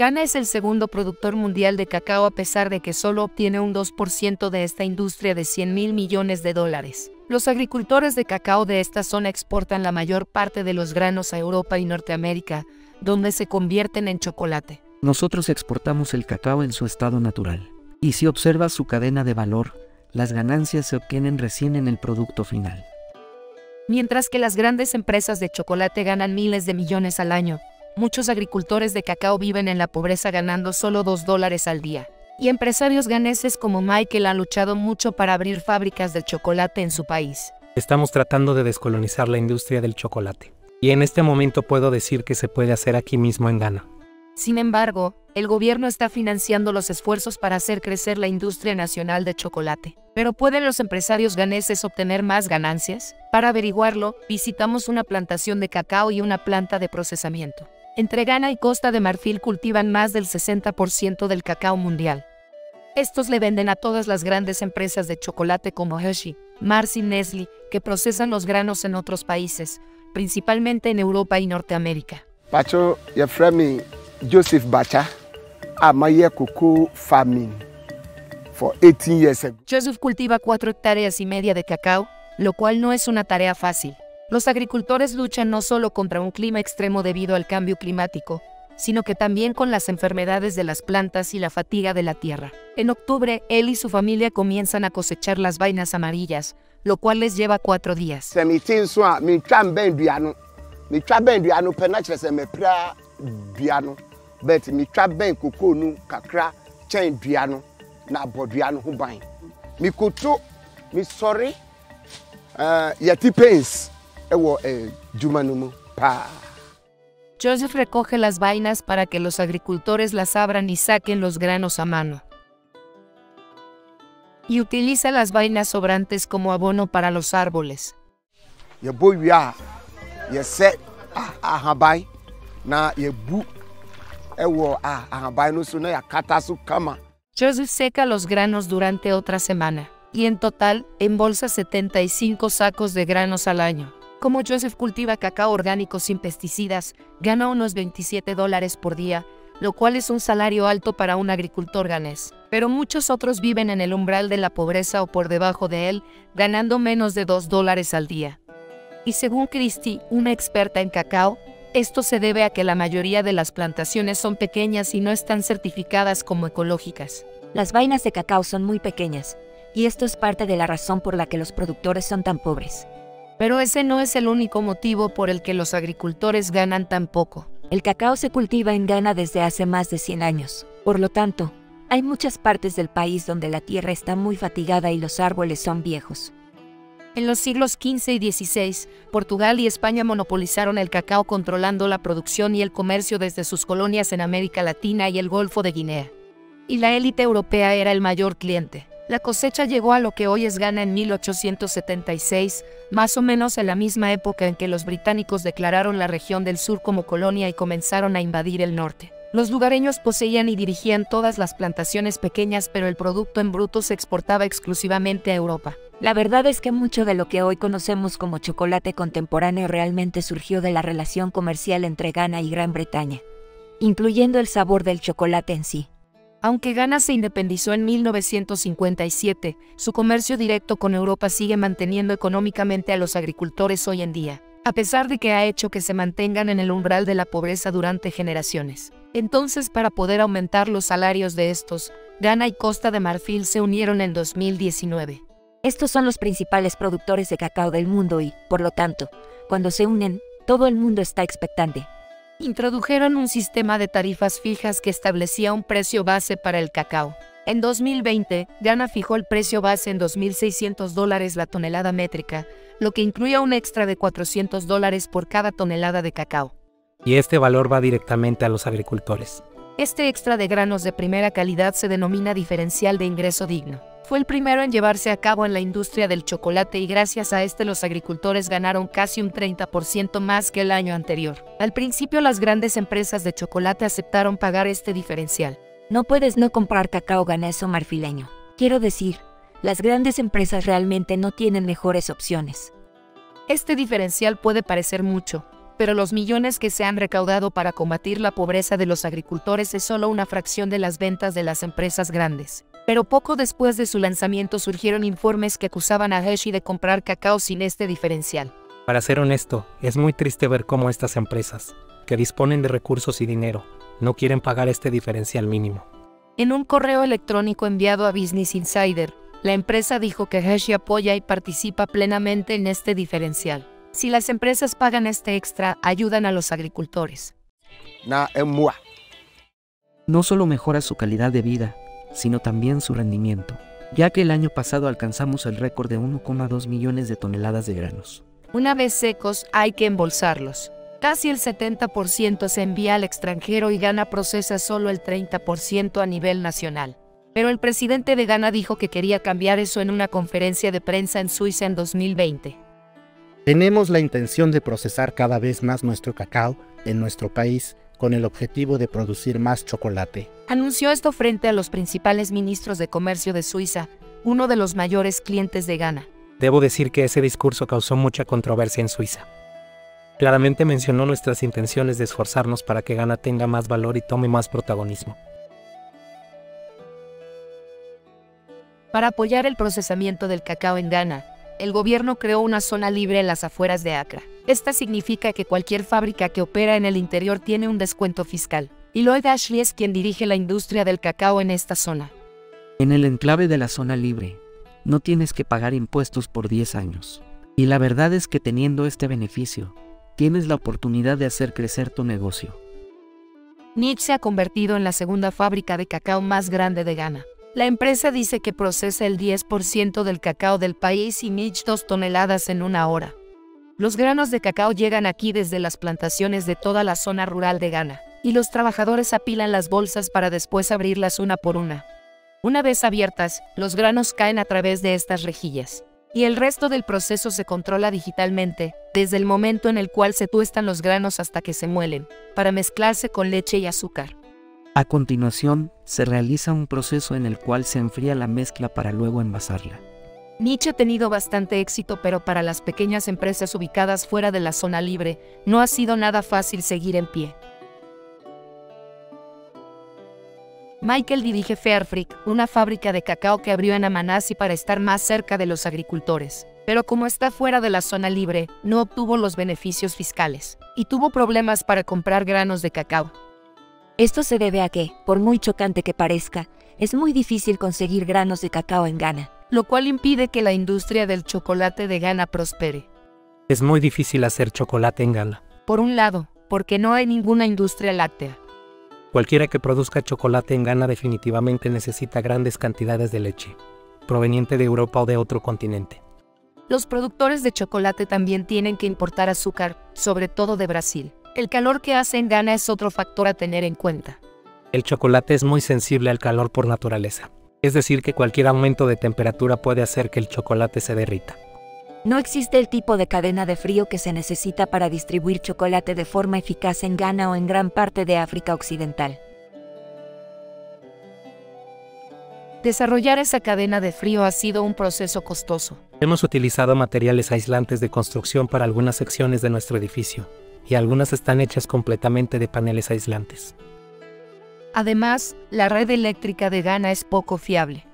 Ghana es el segundo productor mundial de cacao a pesar de que solo obtiene un 2% de esta industria de 100.000 millones de dólares. Los agricultores de cacao de esta zona exportan la mayor parte de los granos a Europa y Norteamérica, donde se convierten en chocolate. Nosotros exportamos el cacao en su estado natural. Y si observas su cadena de valor, las ganancias se obtienen recién en el producto final. Mientras que las grandes empresas de chocolate ganan miles de millones al año, muchos agricultores de cacao viven en la pobreza ganando solo $2 al día. Y empresarios ghaneses como Michael han luchado mucho para abrir fábricas de chocolate en su país. Estamos tratando de descolonizar la industria del chocolate. Y en este momento puedo decir que se puede hacer aquí mismo en Ghana. Sin embargo, el gobierno está financiando los esfuerzos para hacer crecer la industria nacional de chocolate. ¿Pero pueden los empresarios ghaneses obtener más ganancias? Para averiguarlo, visitamos una plantación de cacao y una planta de procesamiento. Entre Ghana y Costa de Marfil cultivan más del 60% del cacao mundial. Estos le venden a todas las grandes empresas de chocolate como Hershey, Mars y Nestlé, que procesan los granos en otros países, principalmente en Europa y Norteamérica. Pacho, yo soy Joseph Bacha. Amaya Cocoa Farming for 18 years. Joseph cultiva 4,5 hectáreas de cacao, lo cual no es una tarea fácil. Los agricultores luchan no solo contra un clima extremo debido al cambio climático, sino que también con las enfermedades de las plantas y la fatiga de la tierra. En octubre, él y su familia comienzan a cosechar las vainas amarillas, lo cual les lleva 4 días. Joseph recoge las vainas para que los agricultores las abran y saquen los granos a mano. Y utiliza las vainas sobrantes como abono para los árboles. Joseph seca los granos durante otra semana. Y en total, embolsa 75 sacos de granos al año. Como Joseph cultiva cacao orgánico sin pesticidas, gana unos $27 por día, lo cual es un salario alto para un agricultor ghanés. Pero muchos otros viven en el umbral de la pobreza o por debajo de él, ganando menos de $2 al día. Y según Christie, una experta en cacao, esto se debe a que la mayoría de las plantaciones son pequeñas y no están certificadas como ecológicas. Las vainas de cacao son muy pequeñas. Y esto es parte de la razón por la que los productores son tan pobres. Pero ese no es el único motivo por el que los agricultores ganan tan poco. El cacao se cultiva en Ghana desde hace más de 100 años. Por lo tanto, hay muchas partes del país donde la tierra está muy fatigada y los árboles son viejos. En los siglos XV y XVI, Portugal y España monopolizaron el cacao controlando la producción y el comercio desde sus colonias en América Latina y el Golfo de Guinea. Y la élite europea era el mayor cliente. La cosecha llegó a lo que hoy es Ghana en 1876, más o menos en la misma época en que los británicos declararon la región del sur como colonia y comenzaron a invadir el norte. Los lugareños poseían y dirigían todas las plantaciones pequeñas, pero el producto en bruto se exportaba exclusivamente a Europa. La verdad es que mucho de lo que hoy conocemos como chocolate contemporáneo realmente surgió de la relación comercial entre Ghana y Gran Bretaña, incluyendo el sabor del chocolate en sí. Aunque Ghana se independizó en 1957, su comercio directo con Europa sigue manteniendo económicamente a los agricultores hoy en día, a pesar de que ha hecho que se mantengan en el umbral de la pobreza durante generaciones. Entonces, para poder aumentar los salarios de estos, Ghana y Costa de Marfil se unieron en 2019. Estos son los principales productores de cacao del mundo y, por lo tanto, cuando se unen, todo el mundo está expectante. Introdujeron un sistema de tarifas fijas que establecía un precio base para el cacao. En 2020, Ghana fijó el precio base en $2.600 la tonelada métrica, lo que incluía un extra de $400 por cada tonelada de cacao. Y este valor va directamente a los agricultores. Este extra de granos de primera calidad se denomina diferencial de ingreso digno. Fue el primero en llevarse a cabo en la industria del chocolate y gracias a este los agricultores ganaron casi un 30% más que el año anterior. Al principio las grandes empresas de chocolate aceptaron pagar este diferencial. No puedes no comprar cacao ghanés o marfileño. Quiero decir, las grandes empresas realmente no tienen mejores opciones. Este diferencial puede parecer mucho, pero los millones que se han recaudado para combatir la pobreza de los agricultores es solo una fracción de las ventas de las empresas grandes. Pero poco después de su lanzamiento surgieron informes que acusaban a Hershey de comprar cacao sin este diferencial. Para ser honesto, es muy triste ver cómo estas empresas, que disponen de recursos y dinero, no quieren pagar este diferencial mínimo. En un correo electrónico enviado a Business Insider, la empresa dijo que Hershey apoya y participa plenamente en este diferencial. Si las empresas pagan este extra, ayudan a los agricultores. No solo mejora su calidad de vida, sino también su rendimiento, ya que el año pasado alcanzamos el récord de 1,2 millones de toneladas de granos. Una vez secos, hay que embolsarlos. Casi el 70% se envía al extranjero y Ghana procesa solo el 30% a nivel nacional. Pero el presidente de Ghana dijo que quería cambiar eso en una conferencia de prensa en Suiza en 2020. Tenemos la intención de procesar cada vez más nuestro cacao en nuestro país con el objetivo de producir más chocolate. Anunció esto frente a los principales ministros de comercio de Suiza, uno de los mayores clientes de Ghana. Debo decir que ese discurso causó mucha controversia en Suiza. Claramente mencionó nuestras intenciones de esforzarnos para que Ghana tenga más valor y tome más protagonismo. Para apoyar el procesamiento del cacao en Ghana, el gobierno creó una zona libre en las afueras de Accra. Esta significa que cualquier fábrica que opera en el interior tiene un descuento fiscal, y Lloyd Ashley es quien dirige la industria del cacao en esta zona. En el enclave de la zona libre, no tienes que pagar impuestos por 10 años. Y la verdad es que teniendo este beneficio, tienes la oportunidad de hacer crecer tu negocio. Nix se ha convertido en la segunda fábrica de cacao más grande de Ghana. La empresa dice que procesa el 10% del cacao del país y 1.2 toneladas en una hora. Los granos de cacao llegan aquí desde las plantaciones de toda la zona rural de Ghana, y los trabajadores apilan las bolsas para después abrirlas una por una. Una vez abiertas, los granos caen a través de estas rejillas, y el resto del proceso se controla digitalmente, desde el momento en el cual se tuestan los granos hasta que se muelen, para mezclarse con leche y azúcar. A continuación, se realiza un proceso en el cual se enfría la mezcla para luego envasarla. Nix ha tenido bastante éxito, pero para las pequeñas empresas ubicadas fuera de la zona libre, no ha sido nada fácil seguir en pie. Michael dirige Fairafric, una fábrica de cacao que abrió en Amanasi para estar más cerca de los agricultores. Pero como está fuera de la zona libre, no obtuvo los beneficios fiscales, y tuvo problemas para comprar granos de cacao. Esto se debe a que, por muy chocante que parezca, es muy difícil conseguir granos de cacao en Ghana, lo cual impide que la industria del chocolate de Ghana prospere. Es muy difícil hacer chocolate en Ghana. Por un lado, porque no hay ninguna industria láctea. Cualquiera que produzca chocolate en Ghana definitivamente necesita grandes cantidades de leche, proveniente de Europa o de otro continente. Los productores de chocolate también tienen que importar azúcar, sobre todo de Brasil. El calor que hace en Ghana es otro factor a tener en cuenta. El chocolate es muy sensible al calor por naturaleza, es decir que cualquier aumento de temperatura puede hacer que el chocolate se derrita. No existe el tipo de cadena de frío que se necesita para distribuir chocolate de forma eficaz en Ghana o en gran parte de África Occidental. Desarrollar esa cadena de frío ha sido un proceso costoso. Hemos utilizado materiales aislantes de construcción para algunas secciones de nuestro edificio, y algunas están hechas completamente de paneles aislantes. Además, la red eléctrica de Ghana es poco fiable.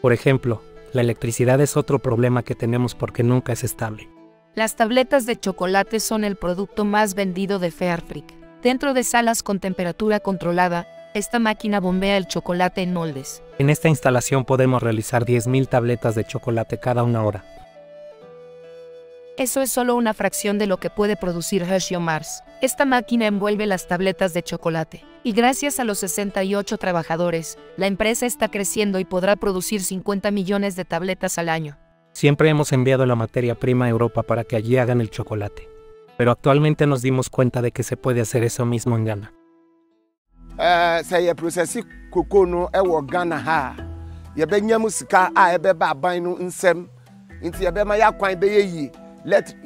Por ejemplo, la electricidad es otro problema que tenemos porque nunca es estable. Las tabletas de chocolate son el producto más vendido de Fairafric. Dentro de salas con temperatura controlada, esta máquina bombea el chocolate en moldes. En esta instalación podemos realizar 10.000 tabletas de chocolate cada una hora. Eso es solo una fracción de lo que puede producir Hershey o Mars. Esta máquina envuelve las tabletas de chocolate. Y gracias a los 68 trabajadores, la empresa está creciendo y podrá producir 50 millones de tabletas al año. Siempre hemos enviado la materia prima a Europa para que allí hagan el chocolate. Pero actualmente nos dimos cuenta de que se puede hacer eso mismo en Ghana. Let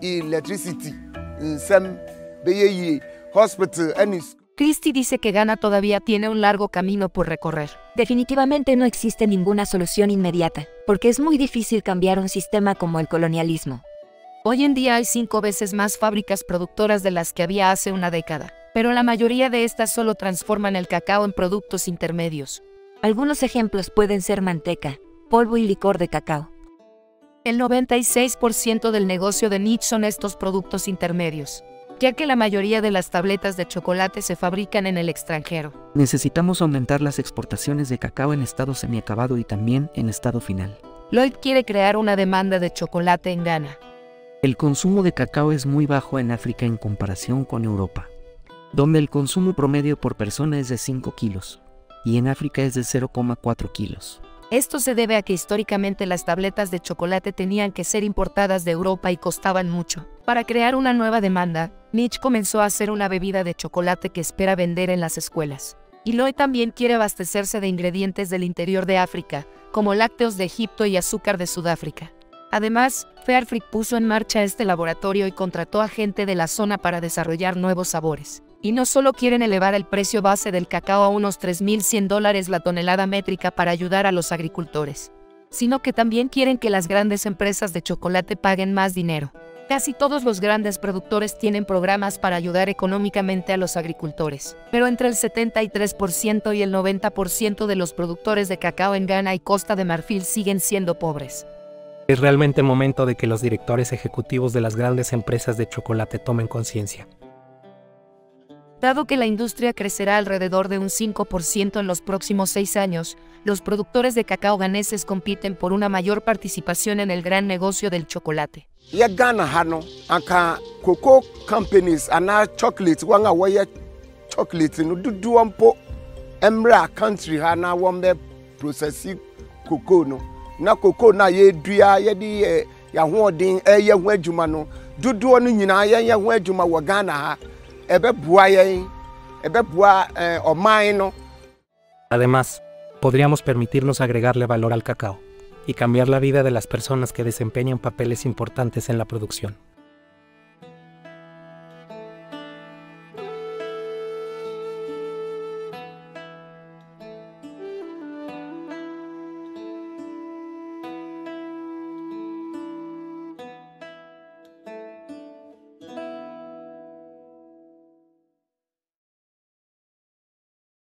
electricity in some hospital and Christie dice que Ghana todavía tiene un largo camino por recorrer. Definitivamente no existe ninguna solución inmediata, porque es muy difícil cambiar un sistema como el colonialismo. Hoy en día hay 5 veces más fábricas productoras de las que había hace una década, pero la mayoría de estas solo transforman el cacao en productos intermedios. Algunos ejemplos pueden ser manteca, polvo y licor de cacao. El 96% del negocio de Nix son estos productos intermedios, ya que la mayoría de las tabletas de chocolate se fabrican en el extranjero. Necesitamos aumentar las exportaciones de cacao en estado semiacabado y también en estado final. Lloyd quiere crear una demanda de chocolate en Ghana. El consumo de cacao es muy bajo en África en comparación con Europa, donde el consumo promedio por persona es de 5 kilos, y en África es de 0,4 kilos. Esto se debe a que históricamente las tabletas de chocolate tenían que ser importadas de Europa y costaban mucho. Para crear una nueva demanda, Nix comenzó a hacer una bebida de chocolate que espera vender en las escuelas. Y Lloyd también quiere abastecerse de ingredientes del interior de África, como lácteos de Egipto y azúcar de Sudáfrica. Además, Fairafric puso en marcha este laboratorio y contrató a gente de la zona para desarrollar nuevos sabores. Y no solo quieren elevar el precio base del cacao a unos $3,100 la tonelada métrica para ayudar a los agricultores, sino que también quieren que las grandes empresas de chocolate paguen más dinero. Casi todos los grandes productores tienen programas para ayudar económicamente a los agricultores, pero entre el 73% y el 90% de los productores de cacao en Ghana y Costa de Marfil siguen siendo pobres. Es realmente momento de que los directores ejecutivos de las grandes empresas de chocolate tomen conciencia. Dado que la industria crecerá alrededor de un 5% en los próximos 6 años, los productores de cacao ghaneses compiten por una mayor participación en el gran negocio del chocolate. Na cocoa na ye dua ye di ya hoden eye ho adwuma no dodo no nyina ye ho adwuma wo Ghana ha ebebua oman no. Además, podríamos permitirnos agregarle valor al cacao y cambiar la vida de las personas que desempeñan papeles importantes en la producción.